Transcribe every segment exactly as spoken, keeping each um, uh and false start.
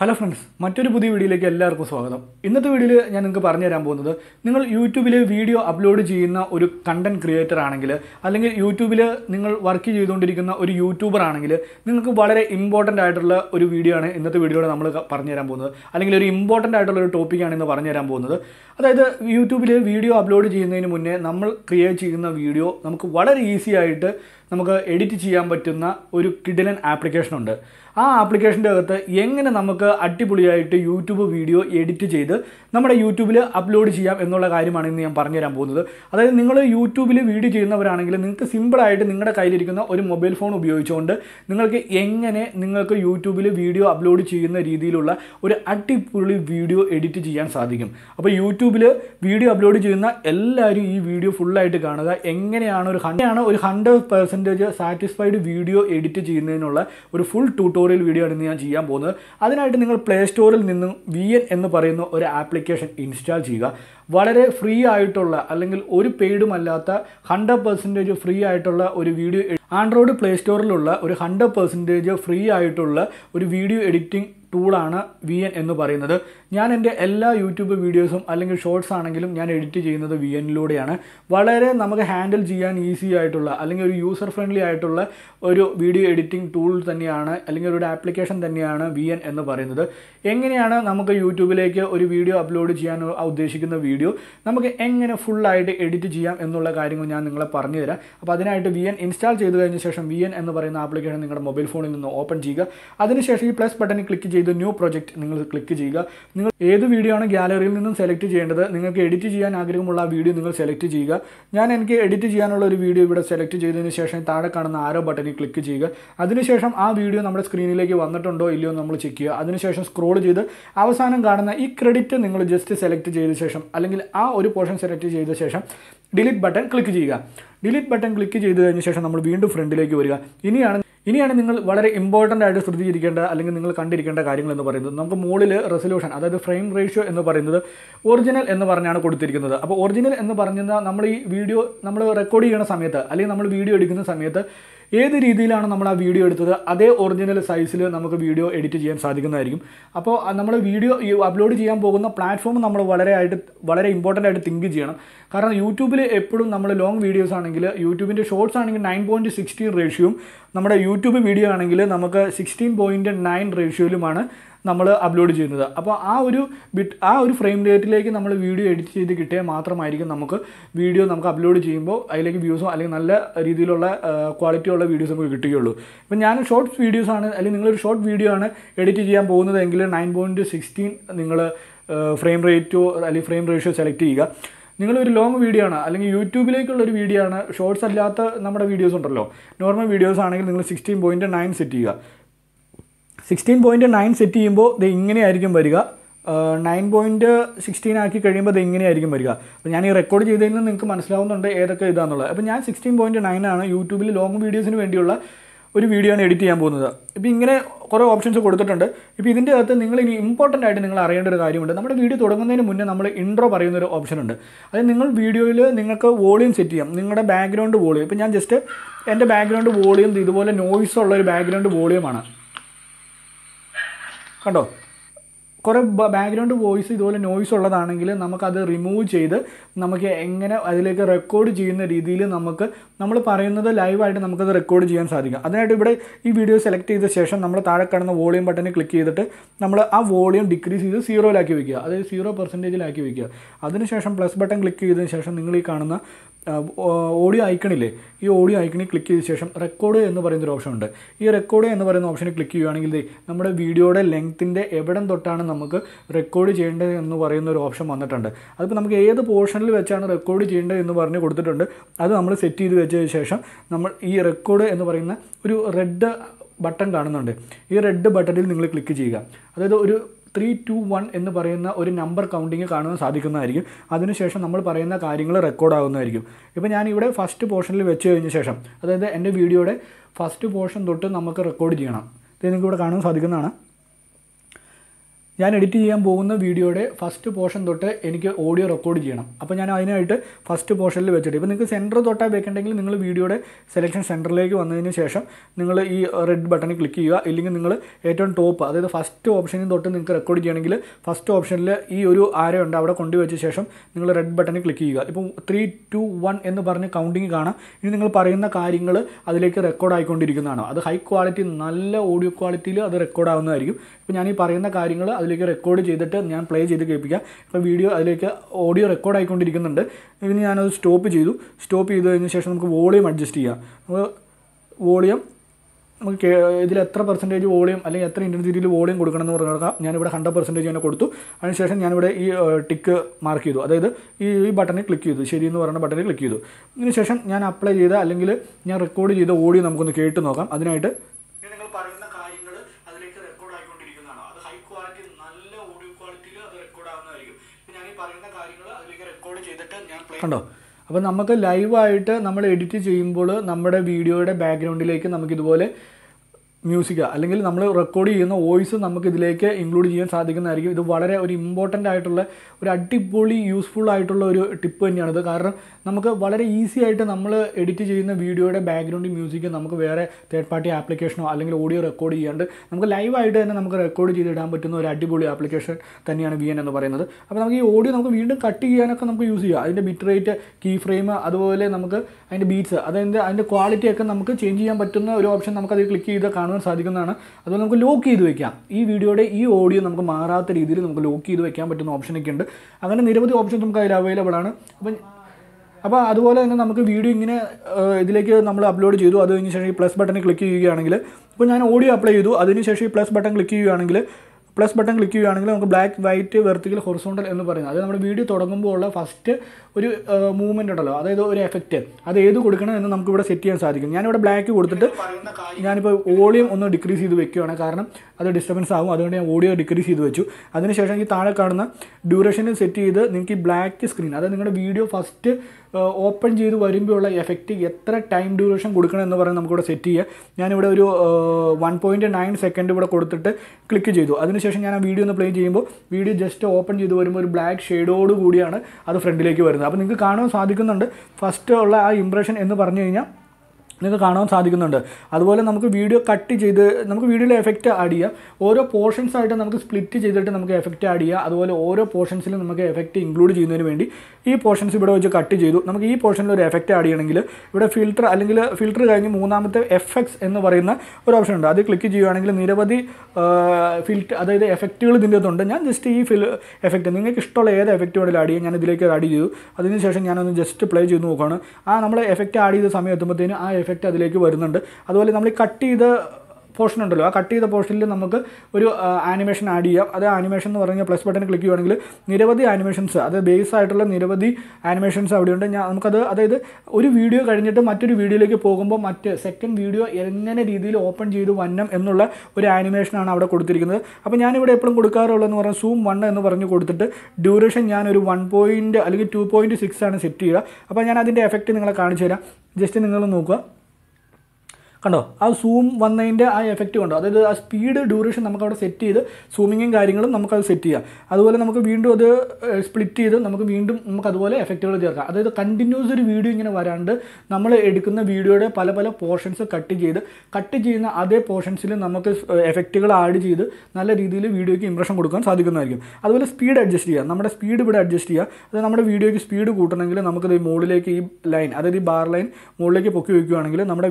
Hello friends, മറ്റൊരു പുതിയ വീഡിയോയിലേക്ക് എല്ലാവർക്കും സ്വാഗതം. ഇന്നത്തെ വീഡിയോയിൽ ഞാൻ നിങ്ങൾക്ക് പറഞ്ഞു തരാൻ പോകുന്നത് നിങ്ങൾ യൂട്യൂബിൽ വീഡിയോ അപ്ലോഡ് ചെയ്യുന്ന ഒരു കണ്ടന്റ് ക്രിയേറ്റർ ആണെങ്കിൽ അല്ലെങ്കിൽ യൂട്യൂബിൽ നിങ്ങൾ വർക്ക് ചെയ്തുകൊണ്ടിരിക്കുന്ന ഒരു യൂട്യൂബർ ആണെങ്കിൽ നിങ്ങൾക്ക് വളരെ ഇമ്പോർട്ടന്റ് ആയിട്ടുള്ള ഒരു വീഡിയോ ആണ് ഇന്നത്തെ വീഡിയോയിൽ നമ്മൾ പറഞ്ഞു തരാൻ പോകുന്നത്. അല്ലെങ്കിൽ ഒരു ഇമ്പോർട്ടന്റ് ആയിട്ടുള്ള ഒരു ടോപ്പിക് ആണ് ഇന്ന് പറഞ്ഞു തരാൻ പോകുന്നത്. അതായത് യൂട്യൂബിൽ വീഡിയോ അപ്ലോഡ് ചെയ്യുന്നതിന് മുന്നേ നമ്മൾ ക്രിയേറ്റ് ചെയ്യുന്ന വീഡിയോ നമുക്ക് വളരെ ഈസി ആയിട്ട് നമുക്ക് എഡിറ്റ് ചെയ്യാൻ പറ്റുന്ന ഒരു കിഡിലൻ ആപ്ലിക്കേഷൻ ഉണ്ട്. ആ ആപ്ലിക്കേഷന്റെ അകത്ത് എങ്ങനെ നമുക്ക് അടിപൊളിയായിട്ട് യൂട്യൂബ് വീഡിയോ എഡിറ്റ് ചെയ്ത് നമ്മുടെ യൂട്യൂബിൽ അപ്ലോഡ് ചെയ്യാം എന്നുള്ള കാര്യമാണ് ഇന്ന് ഞാൻ പറഞ്ഞു തരാൻ പോകുന്നത്. അതായത് നിങ്ങൾ യൂട്യൂബിൽ വീഡിയോ ചെയ്യുന്നവരാണെങ്കിൽ നിങ്ങൾക്ക് സിമ്പിളായിട്ട് നിങ്ങളുടെ കയ്യിലിരിക്കുന്ന ഒരു മൊബൈൽ ഫോൺ ഉപയോഗിച്ചുകൊണ്ട് നിങ്ങൾക്ക് എങ്ങനെ നിങ്ങൾക്ക് യൂട്യൂബിൽ വീഡിയോ അപ്ലോഡ് ചെയ്യുന്ന രീതിയിലുള്ള ഒരു അടിപൊളി വീഡിയോ എഡിറ്റ് ചെയ്യാൻ സാധിക്കും. അപ്പോൾ യൂട്യൂബിൽ വീഡിയോ അപ്ലോഡ് ചെയ്യുന്ന എല്ലാവരും ഈ വീഡിയോ ഫുള്ളായിട്ട് കാണുക. എങ്ങനെയാണ് ഒരു ഹൺഡ്രഡാണ് ഒരു hundred percentage satisfied video edit ചെയ്യുന്നതിനുള്ള ഒരു ഫുൾ ട്യൂട്ടോറിയൽ വീഡിയോ ആണ് ഞാൻ ചെയ്യാൻ പോകുന്നത്. അതിനായിട്ട് നിങ്ങൾ പ്ലേ സ്റ്റോറിൽ നിന്നും വി എൻ എന്ന് പറയുന്ന ഒരു ആപ്ലിക്കേഷൻ ഇൻസ്റ്റാൾ ചെയ്യുക. വളരെ ഫ്രീ ആയിട്ടുള്ള അല്ലെങ്കിൽ ഒരു പെയ്ഡുമല്ലാത്ത ഹൺഡ്രഡ് പെർസെൻറ്റേജ് ഫ്രീ ആയിട്ടുള്ള ഒരു വീഡിയോ ആൻഡ്രോയിഡ് പ്ലേ സ്റ്റോറിലുള്ള ഒരു ഹൺഡ്രഡ് പെർസെൻറ്റേജ് ഫ്രീ ആയിട്ടുള്ള ഒരു വീഡിയോ എഡിറ്റിംഗ് ടൂളാണ് വി എൻ എന്ന് പറയുന്നത്. ഞാൻ എൻ്റെ എല്ലാ യൂട്യൂബ് വീഡിയോസും അല്ലെങ്കിൽ ഷോർട്സ് ആണെങ്കിലും ഞാൻ എഡിറ്റ് ചെയ്യുന്നത് വി എന്നിലൂടെയാണ്. വളരെ നമുക്ക് ഹാൻഡിൽ ചെയ്യാൻ ഈസി ആയിട്ടുള്ള അല്ലെങ്കിൽ ഒരു യൂസർ ഫ്രണ്ട്ലി ആയിട്ടുള്ള ഒരു വീഡിയോ എഡിറ്റിംഗ് ടൂൾ തന്നെയാണ് അല്ലെങ്കിൽ ഒരു ആപ്ലിക്കേഷൻ തന്നെയാണ് വി എൻ എന്ന് പറയുന്നത്. എങ്ങനെയാണ് നമുക്ക് യൂട്യൂബിലേക്ക് ഒരു വീഡിയോ അപ്ലോഡ് ചെയ്യാൻ ഉദ്ദേശിക്കുന്ന വീഡിയോ നമുക്ക് എങ്ങനെ ഫുള്ളായിട്ട് എഡിറ്റ് ചെയ്യാം എന്നുള്ള കാര്യങ്ങൾ ഞാൻ നിങ്ങളെ പറഞ്ഞു തരാം. അപ്പോൾ അതിനായിട്ട് വി എൻ ഇൻസ്റ്റാൾ ചെയ്ത് കഴിഞ്ഞ ശേഷം വി എൻ എന്ന് പറയുന്ന ആപ്ലിക്കേഷൻ നിങ്ങളുടെ മൊബൈൽ ഫോണിൽ നിന്ന് ഓപ്പൺ ചെയ്യുക. അതിനുശേഷം ഈ പ്ലസ് ബട്ടൺ ക്ലിക്ക് ചെയ്ത് ന്യൂ പ്രൊജക്റ്റ് നിങ്ങൾ ക്ലിക്ക് ചെയ്യുക. നിങ്ങൾ ഏത് വീഡിയോ ആണ് ഗാലറിയിൽ നിന്നും സെലക്ട് ചെയ്യേണ്ടത്, നിങ്ങൾക്ക് എഡിറ്റ് ചെയ്യാൻ ആഗ്രഹമുള്ള ആ വീഡിയോ നിങ്ങൾ സെലക്ട് ചെയ്യുക. ഞാൻ എനിക്ക് എഡിറ്റ് ചെയ്യാനുള്ള ഒരു വീഡിയോ ഇവിടെ സെലക്ട് ചെയ്തതിന് ശേഷം താഴെ കാണുന്ന ആരോ ബട്ടണിൽ ക്ലിക്ക് ചെയ്യുക. അതിനുശേഷം ആ വീഡിയോ നമ്മുടെ സ്ക്രീനിലേക്ക് വന്നിട്ടുണ്ടോ ഇല്ലയോ നമ്മൾ ചെക്ക് ചെയ്യുക. അതിനുശേഷം സ്ക്രോൾ ചെയ്ത് അവസാനം കാണുന്ന ഈ ക്രെഡിറ്റ് നിങ്ങൾ ജസ്റ്റ് സെലക്ട് ചെയ്ത ശേഷം അല്ലെങ്കിൽ ആ ഒരു പോർഷൻ സെലക്ട് ചെയ്ത ശേഷം ഡിലീറ്റ് ബട്ടൺ ക്ലിക്ക് ചെയ്യുക. ഡിലീറ്റ് ബട്ടൺ ക്ലിക്ക് ചെയ്ത് കഴിഞ്ഞ ശേഷം നമ്മൾ വീണ്ടും ഫ്രണ്ടിലേക്ക് വരിക. ഇനിയാണ് ഇനിയാണ് നിങ്ങൾ വളരെ ഇമ്പോർട്ടൻ്റ് ആയിട്ട് ശ്രദ്ധിച്ചിരിക്കേണ്ട അല്ലെങ്കിൽ നിങ്ങൾ കണ്ടിരിക്കേണ്ട കാര്യങ്ങൾ എന്ന് പറയുന്നത് നമുക്ക് മുകളിൽ റെസൊല്യൂഷൻ അതായത് ഫ്രെയിം റേഷ്യോ എന്ന് പറയുന്നത് ഒറിജിനൽ എന്ന് പറഞ്ഞാണ് കൊടുത്തിരിക്കുന്നത്. അപ്പോൾ ഒറിജിനൽ എന്ന് പറഞ്ഞാൽ നമ്മൾ ഈ വീഡിയോ നമ്മൾ റെക്കോർഡ് ചെയ്യുന്ന സമയത്ത് അല്ലെങ്കിൽ നമ്മൾ വീഡിയോ എടുക്കുന്ന സമയത്ത് ഏത് രീതിയിലാണ് നമ്മൾ ആ വീഡിയോ എടുത്തത് അതേ ഒറിജിനൽ സൈസിൽ നമുക്ക് വീഡിയോ എഡിറ്റ് ചെയ്യാൻ സാധിക്കുന്നതായിരിക്കും. അപ്പോൾ നമ്മൾ വീഡിയോ അപ്ലോഡ് ചെയ്യാൻ പോകുന്ന പ്ലാറ്റ്ഫോം നമ്മൾ വളരെ ആയിട്ട് വളരെ ഇമ്പോർട്ടൻ്റ് ആയിട്ട് തിങ്ക് ചെയ്യണം. കാരണം യൂട്യൂബിൽ എപ്പോഴും നമ്മൾ ലോങ് വീഡിയോസ് ആണെങ്കിൽ യൂട്യൂബിൻ്റെ ഷോർട്സ് ആണെങ്കിൽ നയൻ പോയിൻറ്റ് സിക്സ്റ്റീൻ റേഷ്യോയും നമ്മുടെ യൂട്യൂബ് വീഡിയോ ആണെങ്കിൽ നമുക്ക് സിക്സ്റ്റീൻ പോയിൻറ്റ് നയൻ റേഷ്യോയിലുമാണ് നമ്മൾ അപ്ലോഡ് ചെയ്യുന്നത്. അപ്പോൾ ആ ഒരു ബിറ്റ് ആ ഒരു ഫ്രെയിം റേറ്റിലേക്ക് നമ്മൾ വീഡിയോ എഡിറ്റ് ചെയ്ത് കിട്ടിയാൽ മാത്രമായിരിക്കും നമുക്ക് വീഡിയോ നമുക്ക് അപ്ലോഡ് ചെയ്യുമ്പോൾ അതിലേക്ക് വ്യൂസോ അല്ലെങ്കിൽ നല്ല രീതിയിലുള്ള ക്വാളിറ്റി ഉള്ള വീഡിയോസ് നമുക്ക് കിട്ടുകയുള്ളൂ. ഇപ്പം ഞാൻ ഷോർട്ട്സ് വീഡിയോസാണ് അല്ലെങ്കിൽ നിങ്ങളൊരു ഷോർട്ട് വീഡിയോ ആണ് എഡിറ്റ് ചെയ്യാൻ പോകുന്നതെങ്കിൽ നയൻ പോയിൻറ്റ് സിക്സ്റ്റീൻ നിങ്ങൾ ഫ്രെയിം റേറ്റോ അല്ലെങ്കിൽ ഫ്രെയിം റേഷ്യോ സെലക്ട് ചെയ്യുക. നിങ്ങളൊരു ലോങ് വീഡിയോ ആണ് അല്ലെങ്കിൽ യൂട്യൂബിലേക്കുള്ളൊരു വീഡിയോ ആണ് ഷോർട്സ് അല്ലാത്ത നമ്മുടെ വീഡിയോസ് ഉണ്ടല്ലോ നോർമൽ വീഡിയോസ് ആണെങ്കിൽ നിങ്ങൾ സിക്സ്റ്റീൻ പോയിൻറ്റ് നയൻ സെറ്റ് ചെയ്യുക. സിക്സ്റ്റീൻ പോയിൻറ്റ് നയൻ സെറ്റ് ചെയ്യുമ്പോൾ ഇത് ഇങ്ങനെയായിരിക്കും വരിക. നയൻ പോയിൻറ്റ് സിക്സ്റ്റീൻ ആക്കി കഴിയുമ്പോൾ അത് ഇങ്ങനെയായിരിക്കും വരിക. അപ്പോൾ ഞാൻ ഈ റെക്കോർഡ് ചെയ്തതിൽ നിന്ന് നിങ്ങൾക്ക് മനസ്സിലാവുന്നുണ്ട് ഏതൊക്കെ ഇതാണെന്നുള്ളത്. അപ്പോൾ ഞാൻ സിക്സ്റ്റീൻ പോയിൻറ്റ് നയനാണ് യൂട്യൂബിൽ ലോങ് വീഡിയോസിന് വേണ്ടിയുള്ള ഒരു വീഡിയോ ആണ് എഡിറ്റ് ചെയ്യാൻ പോകുന്നത്. ഇപ്പോൾ ഇങ്ങനെ കുറേ ഓപ്ഷൻസ് കൊടുത്തിട്ടുണ്ട്. ഇപ്പോൾ ഇതിൻ്റെ അകത്ത് നിങ്ങൾ ഇനി ഇമ്പോർട്ടൻ്റ് ആയിട്ട് നിങ്ങൾ അറിയേണ്ട ഒരു കാര്യമുണ്ട്. നമ്മുടെ വീഡിയോ തുടങ്ങുന്നതിന് മുന്നേ നമ്മൾ ഇൻട്രോ പറയുന്നൊരു ഓപ്ഷനുണ്ട്. അതായത് നിങ്ങൾ വീഡിയോയിൽ നിങ്ങൾക്ക് വോളിയം സെറ്റ് ചെയ്യാം, നിങ്ങളുടെ ബാക്ക്ഗ്രൗണ്ട് വോളിയം. ഇപ്പോൾ ഞാൻ ജസ്റ്റ് എൻ്റെ ബാക്ക്ഗ്രൗണ്ട് വോളിയം ഇതുപോലെ നോയ്സ് ഉള്ളൊരു ബാക്ക്ഗ്രൗണ്ട് വോളിയമാണ്. കണ്ടോ, കുറേ ബാക്ക്ഗ്രൗണ്ട് വോയിസ് ഇതുപോലെ നോയ്സ് ഉള്ളതാണെങ്കിൽ നമുക്കത് റിമൂവ് ചെയ്ത് നമുക്ക് എങ്ങനെ അതിലേക്ക് റെക്കോർഡ് ചെയ്യുന്ന രീതിയിൽ നമുക്ക് നമ്മൾ പറയുന്നത് ലൈവായിട്ട് നമുക്കത് റെക്കോർഡ് ചെയ്യാൻ സാധിക്കും. അതിനായിട്ട് ഇവിടെ ഈ വീഡിയോ സെലക്ട് ചെയ്ത ശേഷം നമ്മൾ താഴെ കാണുന്ന വോളിയം ബട്ടണിൽ ക്ലിക്ക് ചെയ്തിട്ട് നമ്മൾ ആ വോളിയം ഡിക്രീസ് ചെയ്ത് സീറോയിലാക്കി വയ്ക്കുക, അതായത് സീറോ പെർസെൻറ്റേജിലാക്കി വയ്ക്കുക. അതിനുശേഷം പ്ലസ് ബട്ടൺ ക്ലിക്ക് ചെയ്തതിന് ശേഷം നിങ്ങൾ ഈ കാണുന്ന ഓഡിയോ ഐക്കണില്ലേ, ഈ ഓഡിയോ ഐക്കണിൽ ക്ലിക്ക് ചെയ്ത ശേഷം റെക്കോർഡ് എന്ന് പറയുന്നൊരു ഓപ്ഷൻ ഉണ്ട്. ഈ റെക്കോർഡ് എന്ന് പറയുന്ന ഓപ്ഷനിൽ ക്ലിക്ക് ചെയ്യുകയാണെങ്കിൽ നമ്മുടെ വീഡിയോയുടെ ലെങ്ത്തിൻ്റെ എവിടം തൊട്ടാണ് നമുക്ക് റെക്കോർഡ് ചെയ്യേണ്ടത് എന്ന് പറയുന്നൊരു ഓപ്ഷൻ വന്നിട്ടുണ്ട്. അതിപ്പോൾ നമുക്ക് ഏത് പോർഷനിൽ വെച്ചാണ് റെക്കോർഡ് ചെയ്യേണ്ടത് എന്ന് പറഞ്ഞ് കൊടുത്തിട്ടുണ്ട്. അത് നമ്മൾ സെറ്റ് ചെയ്ത് വെച്ചതിന് ശേഷം നമ്മൾ ഈ റെക്കോർഡ് എന്ന് പറയുന്ന ഒരു റെഡ് ബട്ടൺ കാണുന്നുണ്ട്. ഈ റെഡ് ബട്ടണിൽ നിങ്ങൾ ക്ലിക്ക് ചെയ്യുക. അതായത് ഒരു ത്രീ ടു വൺ എന്ന് പറയുന്ന ഒരു നമ്പർ കൗണ്ടിങ് കാണാൻ സാധിക്കുന്നതായിരിക്കും. അതിനുശേഷം നമ്മൾ പറയുന്ന കാര്യങ്ങൾ റെക്കോർഡാകുന്നതായിരിക്കും. ഇപ്പോൾ ഞാനിവിടെ ഫസ്റ്റ് പോർഷനിൽ വെച്ച് കഴിഞ്ഞ ശേഷം അതായത് എൻ്റെ വീഡിയോയുടെ ഫസ്റ്റ് പോർഷൻ തൊട്ട് നമുക്ക് റെക്കോർഡ് ചെയ്യണം. ഇത് നിങ്ങൾക്ക് ഇവിടെ കാണാൻ സാധിക്കുന്നതാണ്. I edit the video first portion audio record cheyanam appo njan adinayittu first portion il vechittu ipo ningalku center thotta vekkendengil ningal video selection center ilekku vannadinu shesham ningal ee red button click cheyyuka illengi ningal ettom top adayithu first option il thotta ningalku record cheyanengil first option il ee oru arrow undu avada kondu vecha shesham ningal red button click cheyyuka ipo three two one ennu parney counting kaana ini ningal parayunna karyangal adilekku record aayikondirikkunnanu adu high quality nalla audio quality il adu record aavunnadayirikkum ipo njan ee parayunna karyangal record and play the video audio record icon. Even stop it, stop it session volume adjust. Volume percentage volume intensity volume hundred percentage and session tick mark button click click session apply record audio Now, we edit live video background music. We record voice include important useful tip. We easy to edit video background music third party application audio record. We live record application V N. Audio cut bitrate, keyframe, beats. That quality change change option. Sadhikana, other than low key the camp. E video day, e audio numara, the either low key the camp, but an option again. I'm going to need the option to Kaira available. About other than the video in a like a number uploaded you, other initially plus button click you angular. When an audio apply you, other initially plus button click you angular. Plus button click on black, white, vertical, horizontal and the video first movement effect. That is the black volume decrease disturbance audio decrease duration set black screen. That is video first open effect time duration one point nine seconds click Video in the play chamber, video just open the black shadow goody and other friendly like you are. Up in the Kano Sadikan under first impression in the Parnina. That's why we video cut video effect idea. Over portions we split effect idea. That's why over portions effect included. This portions we cut this portion effect idea. Filter filter F X option. Click filter effect just effect. Effect play effect effect of the lake വരുന്നുണ്ട് അതുപോലെ നമ്മൾ cut ചെയ്ത portion ഉണ്ടല്ലോ ആ cut ചെയ്ത portion ൽ നമുക്ക് ഒരു animation add ചെയ്യാം അത് animation എന്ന് പറഞ്ഞാൽ plus button click ചെയ്യുവാണെങ്കിൽ നിരവധി animations അത് ബേസ് ആയിട്ടുള്ള നിരവധി animations അവിടെ ഉണ്ട് നമുക്ക് അത് അതായത് ഒരു വീഡിയോ കഴിഞ്ഞിട്ട് മറ്റൊരു വീഡിയോയിലേക്ക് പോകുമ്പോൾ മറ്റ് സെക്കൻഡ് വീഡിയോ എങ്ങനെ രീതിയിൽ ഓപ്പൺ ചെയ്തു വന്നം എന്നുള്ള ഒരു animation ആണ് അവിടെ കൊടുത്തിരിക്കുന്നത് അപ്പോൾ ഞാൻ ഇവിടെ എപ്പോഴും കൊടുക്കാറുള്ളത് എന്ന് പറഞ്ഞാൽ zoom one എന്ന് പറഞ്ഞു കൊടുത്തിട്ട് duration ഞാൻ ഒരു one point അല്ലെങ്കിൽ two point six ആണ് സെറ്റ് ചെയ്യുക അപ്പോൾ ഞാൻ അതിന്റെ effect നിങ്ങളെ കാണിച്ചു തരാം ജസ്റ്റ് നിങ്ങൾ നോക്കുക Now, zoom one nine effective. That is speed duration set the zooming and guiding set. That is window split effective. That is continuous video we edit video portions cut cut portions effective video impression that speed adjust speed adjust video speed the line. That is bar line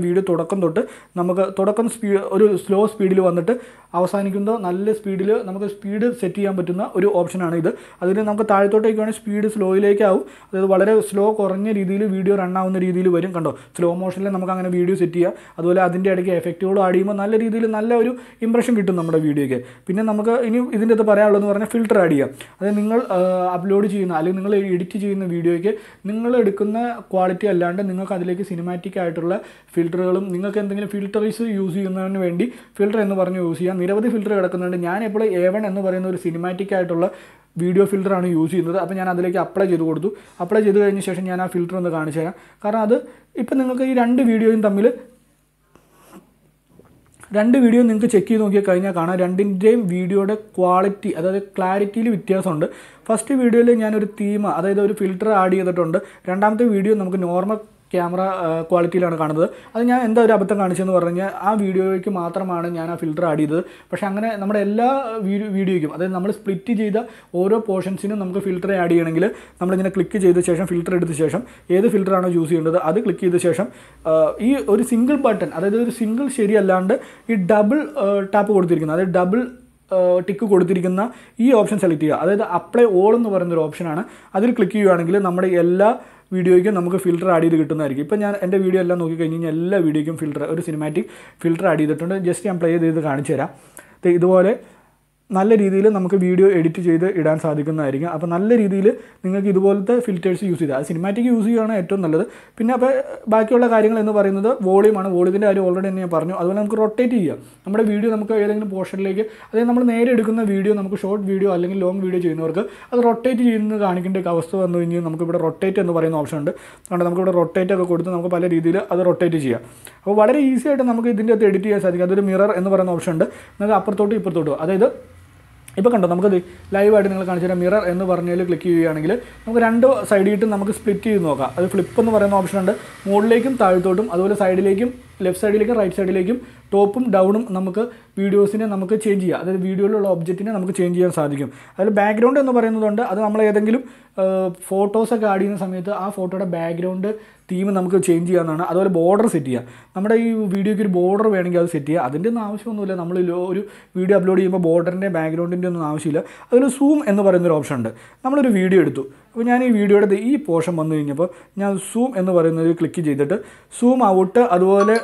video Todakam speed or slow speed on the Avasanikunda, Nalla speed, Namaka speed seti and Batuna, or option another. Other than Namaka take on speed slowly like out, the Valera slow corner video run down the Ridil wearing condo. Slow motion and Namaka video setia, Adola Adinda effective Adima, Nalla Ridil, Nalla impression to number video. Pinna Namaka isn't the parallel or a filter idea. Then Ningle upload in Alingal edit in the video, Ningle Dicuna quality land and Ninga Kadalaki cinematic atrola filter. Filter is used in the Vendi, filter and the Varnu Usia, Mira the filter at the Nana play even and the Varenu cinematic at video filter and use in the Apana like apply Jedu, apply Jedu any session Yana filter on the Ganasha. Karada, Ipanaka, you run the video in Tamil. രണ്ട് video നിങ്ങൾക്ക് check ചെയ്ത് നോക്കി കഴിഞ്ഞാൽ കാണാം രണ്ടിന്റെയും വീഡിയോയുടെ quality അതായത് ക്ലാരിറ്റിയിൽ വ്യത്യാസമുണ്ട് ഫസ്റ്റ് വീഡിയോയിൽ ഞാൻ ഒരു തീം അതായത് ഒരു ഫിൽറ്റർ ആഡ് ചെയ്തിട്ടുണ്ട് രണ്ടാമത്തെ വീഡിയോ നമുക്ക് നോർമൽ ക്യാമറ ക്വാളിറ്റിയിലാണ് കാണുന്നത് അത് ഞാൻ എന്താ ഒരു അബദ്ധം കാണിച്ചെന്ന് പറഞ്ഞാൽ ആ വീഡിയോയ്ക്ക് മാത്രമാണ് ഞാൻ ആ ഫിൽറ്റർ ആഡ് ചെയ്തത് പക്ഷേ അങ്ങനെ നമ്മുടെ എല്ലാ വീഡിയോയ്ക്കും അതായത് നമ്മൾ സ്പ്ലിറ്റ് ചെയ്ത ഓരോ പോർഷൻസിനും നമുക്ക് ഫിൽറ്റർ ആഡ് ചെയ്യണമെങ്കിൽ നമ്മളിങ്ങനെ ക്ലിക്ക് ചെയ്ത ശേഷം ഫിൽറ്റർ എടുത്ത ശേഷം ഏത് ഫിൽറ്ററാണോ യൂസ് ചെയ്യേണ്ടത് അത് ക്ലിക്ക് ചെയ്ത ശേഷം ഈ ഒരു സിംഗിൾ ബട്ടൺ അതായത് ഒരു സിംഗിൾ ശരിയല്ലാണ്ട് ഈ ഡബിൾ ടാപ്പ് കൊടുത്തിരിക്കുന്നത് അതായത് ഡബിൾ ടിക്ക് കൊടുത്തിരിക്കുന്ന ഈ ഓപ്ഷൻ സെലക്ട് ചെയ്യുക അതായത് അപ്ലൈ ഓൾ എന്ന് പറയുന്നൊരു ഓപ്ഷനാണ് അതിൽ ക്ലിക്ക് ചെയ്യുകയാണെങ്കിൽ നമ്മുടെ എല്ലാ വീഡിയോയ്ക്ക് നമുക്ക് ഫിൽറ്റർ ആഡ് ചെയ്ത് കിട്ടുന്നതായിരിക്കും ഇപ്പോൾ ഞാൻ എൻ്റെ വീഡിയോ എല്ലാം നോക്കി കഴിഞ്ഞ് കഴിഞ്ഞാൽ എല്ലാ വീഡിയോയ്ക്കും ഫിൽറ്റർ ഒരു സിനിമാറ്റിക് ഫിൽറ്റർ ആഡ് ചെയ്തിട്ടുണ്ട് ജസ്റ്റ് ഞാൻ പ്ലേ ചെയ്ത് കാണിച്ചു തരാം ഇതുപോലെ നല്ല രീതിയിൽ നമുക്ക് വീഡിയോ എഡിറ്റ് ചെയ്ത് ഇടാൻ സാധിക്കുന്നതായിരിക്കും അപ്പോൾ നല്ല രീതിയിൽ നിങ്ങൾക്ക് ഇതുപോലത്തെ ഫിൽറ്റേഴ്സ് യൂസ് ചെയ്താൽ സിനിമാറ്റിക് യൂസ് ചെയ്യുകയാണ് ഏറ്റവും നല്ലത് പിന്നെ അപ്പോൾ ബാക്കിയുള്ള കാര്യങ്ങൾ എന്ന് പറയുന്നത് വോളിയമാണ് വോളിയത്തിൻ്റെ കാര്യം ഓൾറെഡി തന്നെ ഞാൻ പറഞ്ഞു അതുപോലെ നമുക്ക് റൊട്ടേറ്റ് ചെയ്യാം നമ്മുടെ വീഡിയോ നമുക്ക് ഏതെങ്കിലും പോർഷനിലേക്ക് അതായത് നമ്മൾ നേരെ എടുക്കുന്ന വീഡിയോ നമുക്ക് ഷോർട്ട് വീഡിയോ അല്ലെങ്കിൽ ലോങ് വീഡിയോ ചെയ്യുന്നവർക്ക് അത് റൊട്ടേറ്റ് ചെയ്യുന്നത് കാണിക്കേണ്ട ഒരു അവസ്ഥ വന്നു കഴിഞ്ഞാൽ നമുക്കിവിടെ റൊട്ടേറ്റ് എന്ന് പറയുന്ന ഓപ്ഷൻ ഉണ്ട് അതുകൊണ്ട് നമുക്കിവിടെ റൊട്ടേറ്റ് ഒക്കെ കൊടുത്ത് നമുക്ക് പല രീതിയിൽ അത് റൊട്ടേറ്റ് ചെയ്യാം അപ്പോൾ വളരെ ഈസി ആയിട്ട് നമുക്ക് ഇതിൻ്റെ അകത്ത് എഡിറ്റ് ചെയ്യാൻ സാധിക്കും അതൊരു മിറർ എന്ന് പറയുന്ന ഓപ്ഷൻ ഉണ്ട് നമുക്ക് അപ്പുറത്തോട്ടും ഇപ്പുറത്തോട്ടും അതായത് ഇപ്പോൾ കണ്ടോ നമുക്കത് ലൈവായിട്ട് നിങ്ങൾ കാണിച്ചു തരാം മിറർ എന്ന് പറഞ്ഞതിൽ ക്ലിക്ക് ചെയ്യുകയാണെങ്കിൽ നമുക്ക് രണ്ട് സൈഡിട്ടും നമുക്ക് സ്പ്ലിറ്റ് ചെയ്ത് നോക്കാം അത് ഫ്ലിപ്പ് എന്ന് പറയുന്ന ഓപ്ഷൻ ഉണ്ട് മുകളിലേക്കും താഴത്തോട്ടും അതുപോലെ സൈഡിലേക്കും ലെഫ്റ്റ് സൈഡിലേക്കും റൈറ്റ് സൈഡിലേക്കും ടോപ്പും ഡൗണും നമുക്ക് വീഡിയോസിനെ നമുക്ക് ചേഞ്ച് ചെയ്യാം അതായത് വീഡിയോയിലുള്ള ഒബ്ജക്റ്റിനെ നമുക്ക് ചേഞ്ച് ചെയ്യാൻ സാധിക്കും അതിൽ ബാക്ക്ഗ്രൗണ്ട് എന്ന് പറയുന്നതുകൊണ്ട് അത് നമ്മൾ ഏതെങ്കിലും ഫോട്ടോസൊക്കെ ആഡ് ചെയ്യുന്ന സമയത്ത് ആ ഫോട്ടോയുടെ ബാക്ക്ഗ്രൗണ്ട് തീം നമുക്ക് ചേഞ്ച് ചെയ്യാവുന്നതാണ് അതുപോലെ ബോർഡർ സെറ്റ് ചെയ്യുക നമ്മുടെ ഈ വീഡിയോയ്ക്ക് ഒരു ബോർഡർ വേണമെങ്കിൽ അത് സെറ്റ് ചെയ്യുക അതിൻ്റെ ഒന്നും ആവശ്യമൊന്നുമില്ല നമ്മൾ ഒരു വീഡിയോ അപ്ലോഡ് ചെയ്യുമ്പോൾ ബോർഡറിൻ്റെ ബാക്ക്ഗ്രൗണ്ടിൻ്റെ ഒന്നും ആവശ്യമില്ല അതിൽ സൂം എന്ന് പറയുന്നൊരു ഓപ്ഷൻ ഉണ്ട് നമ്മളൊരു വീഡിയോ എടുത്തു അപ്പോൾ ഞാൻ ഈ വീഡിയോയുടെ ഈ പോർഷൻ വന്നു കഴിഞ്ഞപ്പോൾ ഞാൻ സൂം എന്ന് പറയുന്നത് ക്ലിക്ക് ചെയ്തിട്ട് സൂം ഔട്ട് അതുപോലെ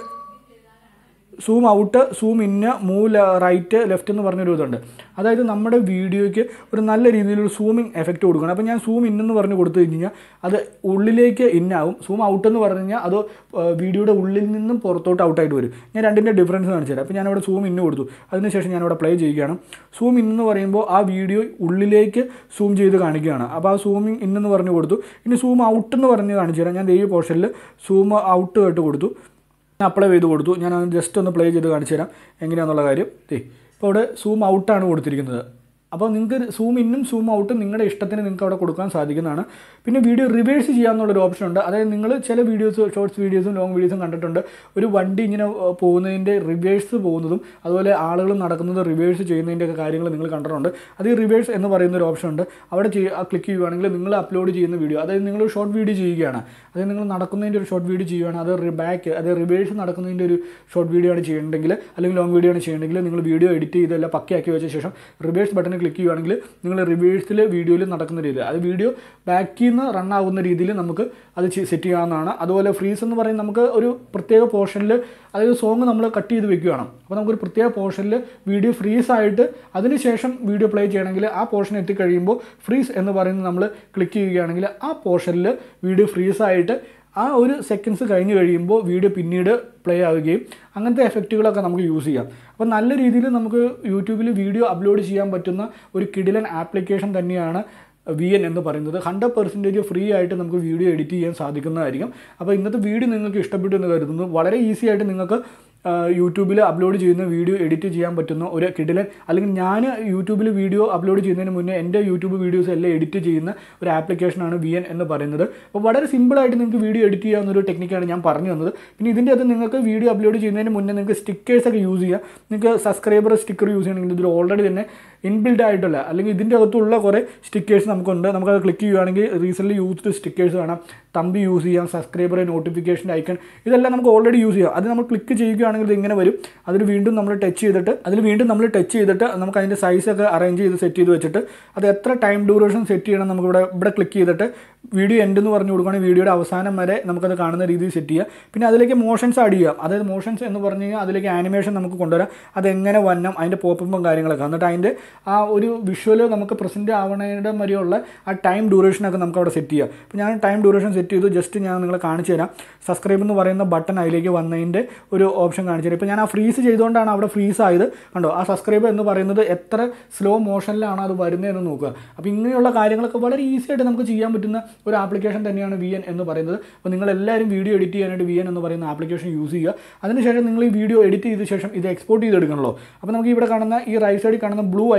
zoom out zoom in move right left എന്ന് പറഞ്ഞൊരു ഇതുണ്ട് അതായത് നമ്മുടെ വീഡിയോയ്ക്ക് ഒരു നല്ല രീതിയിലൊരു സൂമിങ് എഫക്റ്റ് കൊടുക്കണം അപ്പോൾ ഞാൻ സൂം ഇന്നെന്ന് പറഞ്ഞ് കൊടുത്തു കഴിഞ്ഞാൽ അത് ഉള്ളിലേക്ക് ഇന്നാവും സൂം ഔട്ട് എന്ന് പറഞ്ഞു കഴിഞ്ഞാൽ അത് വീഡിയോയുടെ ഉള്ളിൽ നിന്നും പുറത്തോട്ട് ഔട്ടായിട്ട് വരും ഞാൻ രണ്ടിൻ്റെ ഡിഫറൻസ് കാണിച്ചു തരാം അപ്പോൾ ഞാനവിടെ സൂം ഇന്ന് കൊടുത്തു അതിനുശേഷം ഞാനവിടെ പ്ലേ ചെയ്യുകയാണ് സൂം ഇന്ന് പറയുമ്പോൾ ആ വീഡിയോ ഉള്ളിലേക്ക് സൂം ചെയ്ത് കാണിക്കുകയാണ് അപ്പോൾ ആ സൂമിങ് ഇന്നെന്ന് പറഞ്ഞ് കൊടുത്തു ഇനി സൂം ഔട്ട് എന്ന് പറഞ്ഞ് കാണിച്ചു തരാം ഞാൻ ഈ പോർഷനിൽ സൂം ഔട്ട് കേട്ട് കൊടുത്തു അപ്ലൈ ചെയ്ത് കൊടുത്തു ഞാൻ ജസ്റ്റ് ഒന്ന് പ്ലേ ചെയ്ത് കാണിച്ചു തരാം എങ്ങനെയാണെന്നുള്ള കാര്യം ഏ ഇപ്പോൾ അവിടെ സൂം ഔട്ടാണ് കൊടുത്തിരിക്കുന്നത് അപ്പോൾ നിങ്ങൾക്ക് സൂം ഇന്നും സൂം ഔട്ടും നിങ്ങളുടെ ഇഷ്ടത്തിന് നിങ്ങൾക്ക് അവിടെ കൊടുക്കാൻ സാധിക്കുന്നതാണ് പിന്നെ വീഡിയോ റിവേഴ്സ് ചെയ്യാമെന്നുള്ളൊരു ഓപ്ഷൻ ഉണ്ട് അതായത് നിങ്ങൾ ചില വീഡിയോസ് ഷോർട്സ് വീഡിയോസും ലോങ് വീഡിയോസും കണ്ടിട്ടുണ്ട് ഒരു വണ്ടി ഇങ്ങനെ പോകുന്നതിൻ്റെ റിവേഴ്സ് പോകുന്നതും അതുപോലെ ആളുകൾ നടക്കുന്നത് റിവേഴ്സ് ചെയ്യുന്നതിൻ്റെയൊക്കെ കാര്യങ്ങൾ നിങ്ങൾ കണ്ടിട്ടുണ്ട് അത് ഈ റിവേഴ്സ് എന്ന് പറയുന്നൊരു ഓപ്ഷൻ ഉണ്ട് അവിടെ ചെയ്യുക ക്ലിക്ക് ചെയ്യുകയാണെങ്കിൽ നിങ്ങൾ അപ്ലോഡ് ചെയ്യുന്ന വീഡിയോ അതായത് നിങ്ങൾ ഷോർട്ട് വീഡിയോ ചെയ്യുകയാണ് അതായത് നിങ്ങൾ നടക്കുന്നതിൻ്റെ ഒരു ഷോർട്ട് വീഡിയോ ചെയ്യുകയാണ് അത് ബാക്ക് അതായത് റിവേഴ്സ് നടക്കുന്നതിൻ്റെ ഒരു ഷോർട്ട് വീഡിയോ ആണ് ചെയ്യേണ്ടതെങ്കിൽ അല്ലെങ്കിൽ ലോങ് വീഡിയോ ആണ് ചെയ്യേണ്ടതെങ്കിൽ നിങ്ങൾ വീഡിയോ എഡിറ്റ് ചെയ്തെല്ലാം പക്കയാക്കി വെച്ച ശേഷം റിവേഴ്സ് ബട്ടൺ ക്ലിക്ക് ചെയ്യുകയാണെങ്കിൽ നിങ്ങൾ റിവേഴ്സിൽ വീഡിയോയിൽ നടക്കുന്ന രീതിയിൽ അത് വീഡിയോ ബാക്കിൽ നിന്ന് റൺ ആകുന്ന രീതിയിൽ നമുക്ക് അത് സെറ്റ് ചെയ്യാവുന്നതാണ് അതുപോലെ ഫ്രീസ് എന്ന് പറയുന്നത് നമുക്ക് ഒരു പ്രത്യേക പോർഷനിൽ അതായത് സോങ് നമ്മൾ കട്ട് ചെയ്ത് വെക്കുകയാണ് അപ്പോൾ നമുക്കൊരു പ്രത്യേക പോർഷനിൽ വീഡിയോ ഫ്രീസായിട്ട് അതിനുശേഷം വീഡിയോ പ്ലേ ചെയ്യണമെങ്കിൽ ആ പോർഷൻ എത്തിക്കഴിയുമ്പോൾ ഫ്രീസ് എന്ന് പറയുന്നത് നമ്മൾ ക്ലിക്ക് ചെയ്യുകയാണെങ്കിൽ ആ പോർഷനിൽ വീഡിയോ ഫ്രീസായിട്ട് ആ ഒരു സെക്കൻഡ്സ് കഴിഞ്ഞ് കഴിയുമ്പോൾ വീഡിയോ പിന്നീട് പ്ലേ ആവുകയും അങ്ങനത്തെ എഫക്റ്റുകളൊക്കെ നമുക്ക് യൂസ് ചെയ്യാം അപ്പോൾ നല്ല രീതിയിൽ നമുക്ക് യൂട്യൂബിൽ വീഡിയോ അപ്ലോഡ് ചെയ്യാൻ പറ്റുന്ന ഒരു കിടിലൻ ആപ്ലിക്കേഷൻ തന്നെയാണ് വി എൻ എന്ന് പറയുന്നത് ഹൺഡ്രഡ് പെർസെൻറ്റേജ് ഫ്രീ ആയിട്ട് നമുക്ക് വീഡിയോ എഡിറ്റ് ചെയ്യാൻ സാധിക്കുന്നതായിരിക്കും അപ്പോൾ ഇന്നത്തെ വീഡിയോ നിങ്ങൾക്ക് ഇഷ്ടപ്പെട്ടു എന്ന് കരുതുന്നു വളരെ ഈസി ആയിട്ട് നിങ്ങൾക്ക് യൂട്യൂബിൽ അപ്ലോഡ് ചെയ്യുന്ന വീഡിയോ എഡിറ്റ് ചെയ്യാൻ പറ്റുന്ന ഒരു കിടിലൻ അല്ലെങ്കിൽ ഞാൻ യൂട്യൂബിൽ വീഡിയോ അപ്ലോഡ് ചെയ്യുന്നതിന് മുന്നേ എൻ്റെ യൂട്യൂബ് വീഡിയോസ് എല്ലാം എഡിറ്റ് ചെയ്യുന്ന ഒരു ആപ്ലിക്കേഷനാണ് വി എൻ എന്ന് പറയുന്നത് അപ്പോൾ വളരെ സിമ്പിളായിട്ട് നിങ്ങൾക്ക് വീഡിയോ എഡിറ്റ് ചെയ്യാവുന്നൊരു ടെക്നിക്കാണ് ഞാൻ പറഞ്ഞു തന്നത് പിന്നെ ഇതിൻ്റെ അത് നിങ്ങൾക്ക് വീഡിയോ അപ്ലോഡ് ചെയ്യുന്നതിന് മുന്നേ നിങ്ങൾക്ക് സ്റ്റിക്കേഴ്സൊക്കെ യൂസ് ചെയ്യാം നിങ്ങൾക്ക് സബ്സ്ക്രൈബർ സ്റ്റിക്കർ യൂസ് ചെയ്യണമെങ്കിൽ ഇതിൽ ഓൾറെഡി തന്നെ ഇൻബിൽഡ് ആയിട്ടുള്ള അല്ലെങ്കിൽ ഇതിൻ്റെ അകത്തുള്ള കുറേ സ്റ്റിക്കേഴ്സ് നമുക്കുണ്ട് നമുക്കത് ക്ലിക്ക് ചെയ്യുകയാണെങ്കിൽ റീസെൻ്റ്ലി യൂസ്ഡ് സ്റ്റിക്കേഴ്സ് കാണാം തമ്പി യൂസ് ചെയ്യാം സബ്സ്ക്രൈബർ നോട്ടിഫിക്കേഷൻ്റെ ഐക്കൺ ഇതെല്ലാം നമുക്ക് ഓൾറെഡി യൂസ് ചെയ്യാം അത് നമ്മൾ ക്ലിക്ക് ചെയ്യുക ണെങ്കിൽ ഇങ്ങനെ വരും അതിൽ വീണ്ടും നമ്മൾ ടച്ച് ചെയ്തിട്ട് അതിൽ വീണ്ടും നമ്മൾ ടച്ച് ചെയ്തിട്ട് നമുക്ക് അതിൻ്റെ സൈസൊക്കെ അറേഞ്ച് ചെയ്ത് സെറ്റ് ചെയ്ത് വെച്ചിട്ട് അത് എത്ര ടൈം ഡ്യൂറേഷൻ സെറ്റ് ചെയ്യണം നമുക്കിവിടെ ഇവിടെ ക്ലിക്ക് ചെയ്തിട്ട് വീഡിയോ എൻഡ് എന്ന് പറഞ്ഞു കൊടുക്കുകയാണെങ്കിൽ വീഡിയോയുടെ അവസാനം വരെ നമുക്കത് കാണുന്ന രീതിയിൽ സെറ്റ് ചെയ്യാം പിന്നെ അതിലേക്ക് മോഷൻസ് ആഡ് ചെയ്യാം അതായത് മോഷൻസ് എന്ന് പറഞ്ഞു കഴിഞ്ഞാൽ അതിലേക്ക് ആനിമേഷൻ നമുക്ക് കൊണ്ടുവരാം അതെങ്ങനെ വന്നം അതിൻ്റെ പോപ്പും കാര്യങ്ങളൊക്കെ എന്നിട്ട് അതിൻ്റെ visual നമുക്ക് present ആവണേടെ മരിയുള്ള ആ time duration ഒക്കെ നമുക്ക് അവിടെ സെറ്റ് ചെയ്യാം. അപ്പോൾ ഞാൻ time duration സെറ്റ് ചെയ്തു just ഞാൻ നിങ്ങളെ കാണിച്ചു തരാം. Subscribe എന്ന് പറയുന്ന ബട്ടൺ അതിലേക്ക് വന്നതിന്റെ ഒരു ഓപ്ഷൻ കാണിച്ചു തരാം. ഇപ്പോൾ ഞാൻ ആ freeze ചെയ്തുകൊണ്ടാണ് അവിടെ freeze ആയത്. കണ്ടോ ആ subscribe എന്ന് പറയുന്നത് എത്ര slow motionലാണ് അത് വരുന്നത് എന്ന് നോക്കുക. അപ്പോൾ ഇങ്ങനെയുള്ള കാര്യങ്ങളൊക്കെ വളരെ ഈസി ആയിട്ട് നമുക്ക് ചെയ്യാൻ പറ്റുന്ന ഒരു ആപ്ലിക്കേഷൻ തന്നെയാണ് V N എന്ന് പറയുന്നത്. അപ്പോൾ നിങ്ങൾ എല്ലാവരും വീഡിയോ എഡിറ്റ് ചെയ്യാനായിട്ട് V N എന്ന് പറയുന്ന ആപ്ലിക്കേഷൻ യൂസ് ചെയ്യുക. അതിനുശേഷം നിങ്ങൾ ഈ വീഡിയോ എഡിറ്റ് ചെയ്ത ശേഷം ഇത് എക്സ്പോർട്ട് ചെയ്ത് എടുക്കണല്ലോ. അപ്പോൾ നമുക്ക് ഇവിടെ കാണുന്ന ഈ റൈറ്റ് സൈഡിൽ കാണുന്ന ബ്ലൂ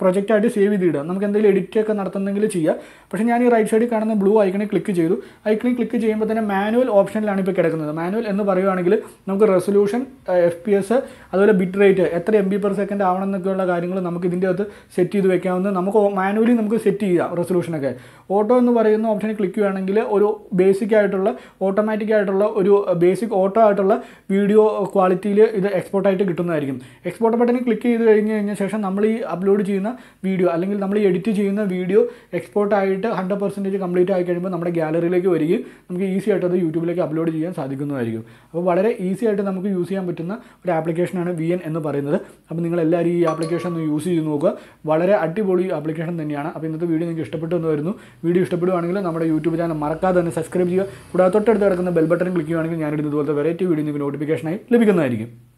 പ്രൊജക്റ്റായിട്ട് സേവ് ചെയ്തിടാം. നമുക്ക് എന്തെങ്കിലും എഡിറ്റ് ഒക്കെ നടത്തുന്നെങ്കിൽ ചെയ്യാം. പക്ഷേ ഞാൻ ഈ റൈറ്റ് സൈഡിൽ കാണുന്ന ബ്ലൂ ഐക്കണിൽ ക്ലിക്ക് ചെയ്തു. ഐക്കണിൽ ക്ലിക്ക് ചെയ്യുമ്പോൾ തന്നെ മാനുവൽ ഓപ്ഷനിലാണ് ഇപ്പോൾ കിടക്കുന്നത്. മാനുവൽ എന്ന് പറയുകയാണെങ്കിൽ നമുക്ക് റെസൊല്യൂഷൻ എഫ് പി എസ് അതുപോലെ ബിറ്റ് റേറ്റ് എത്ര എം ബി പെർ സെക്കൻഡ് ആവണം എന്നൊക്കെയുള്ള കാര്യങ്ങൾ നമുക്ക് ഇതിൻ്റെ അകത്ത് സെറ്റ് ചെയ്ത് വെക്കാവുന്നത് നമുക്ക് മാനുവലി നമുക്ക് സെറ്റ് ചെയ്യാം റെസൊല്യൂഷനൊക്കെ. ഓട്ടോ എന്ന് പറയുന്ന ഓപ്ഷനിൽ ക്ലിക്ക് ചെയ്യുകയാണെങ്കിൽ ഒരു ബേസിക് ആയിട്ടുള്ള ഓട്ടോമാറ്റിക് ആയിട്ടുള്ള ഒരു ബേസിക് ഓട്ടോ ആയിട്ടുള്ള വീഡിയോ ക്വാളിറ്റിയിൽ ഇത് എക്സ്പോർട്ടായിട്ട് കിട്ടുന്നതായിരിക്കും. എക്സ്പോർട്ട് ബട്ടണിൽ ക്ലിക്ക് ചെയ്ത് കഴിഞ്ഞ് കഴിഞ്ഞ ശേഷം നമ്മൾ ഈ അപ്ലോഡ് ചെയ്യുന്ന വീഡിയോ അല്ലെങ്കിൽ നമ്മൾ എഡിറ്റ് ചെയ്യുന്ന വീഡിയോ എക്സ്പോർട്ടായിട്ട് ഹൺഡ്രഡ് പെർസെൻറ്റേജ് കംപ്ലീറ്റ് ആയി കഴിയുമ്പോൾ നമ്മുടെ ഗാലറിയിലേക്ക് വരികയും നമുക്ക് ഈസി ആയിട്ട് അത് യൂട്യൂബിലേക്ക് അപ്ലോഡ് ചെയ്യാൻ സാധിക്കുന്നതായിരിക്കും. അപ്പോൾ വളരെ ഈസി ആയിട്ട് നമുക്ക് യൂസ് ചെയ്യാൻ പറ്റുന്ന ഒരു ആപ്ലിക്കേഷനാണ് V N എന്ന് പറയുന്നത്. അപ്പോൾ നിങ്ങൾ എല്ലാവരും ഈ ആപ്ലിക്കേഷൻ ഒന്ന് യൂസ് ചെയ്ത് നോക്കുക. വളരെ അടിപൊളി ആപ്ലിക്കേഷൻ തന്നെയാണ്. അപ്പോൾ ഇന്നത്തെ വീഡിയോ നിങ്ങൾക്ക് ഇഷ്ടപ്പെട്ടു എന്ന് വരുന്നു. വീഡിയോ ഇഷ്ടപ്പെടുകയാണെങ്കിൽ നമ്മുടെ യൂട്യൂബ് ചാനൽ മറക്കാതെ തന്നെ സബ്സ്ക്രൈബ് ചെയ്യുക. കൂടാതെ തൊട്ടടുത്ത് കിടക്കുന്ന ബെൽ ബട്ടൺ ക്ലിക്ക് ചെയ്യുകയാണെങ്കിൽ ഞാനിടുന്ന ഇതുപോലത്തെ വെറൈറ്റി വീഡിയോ നിങ്ങൾക്ക് നോട്ടിഫിക്കേഷനായി ലഭിക്കുന്നതായിരിക്കും.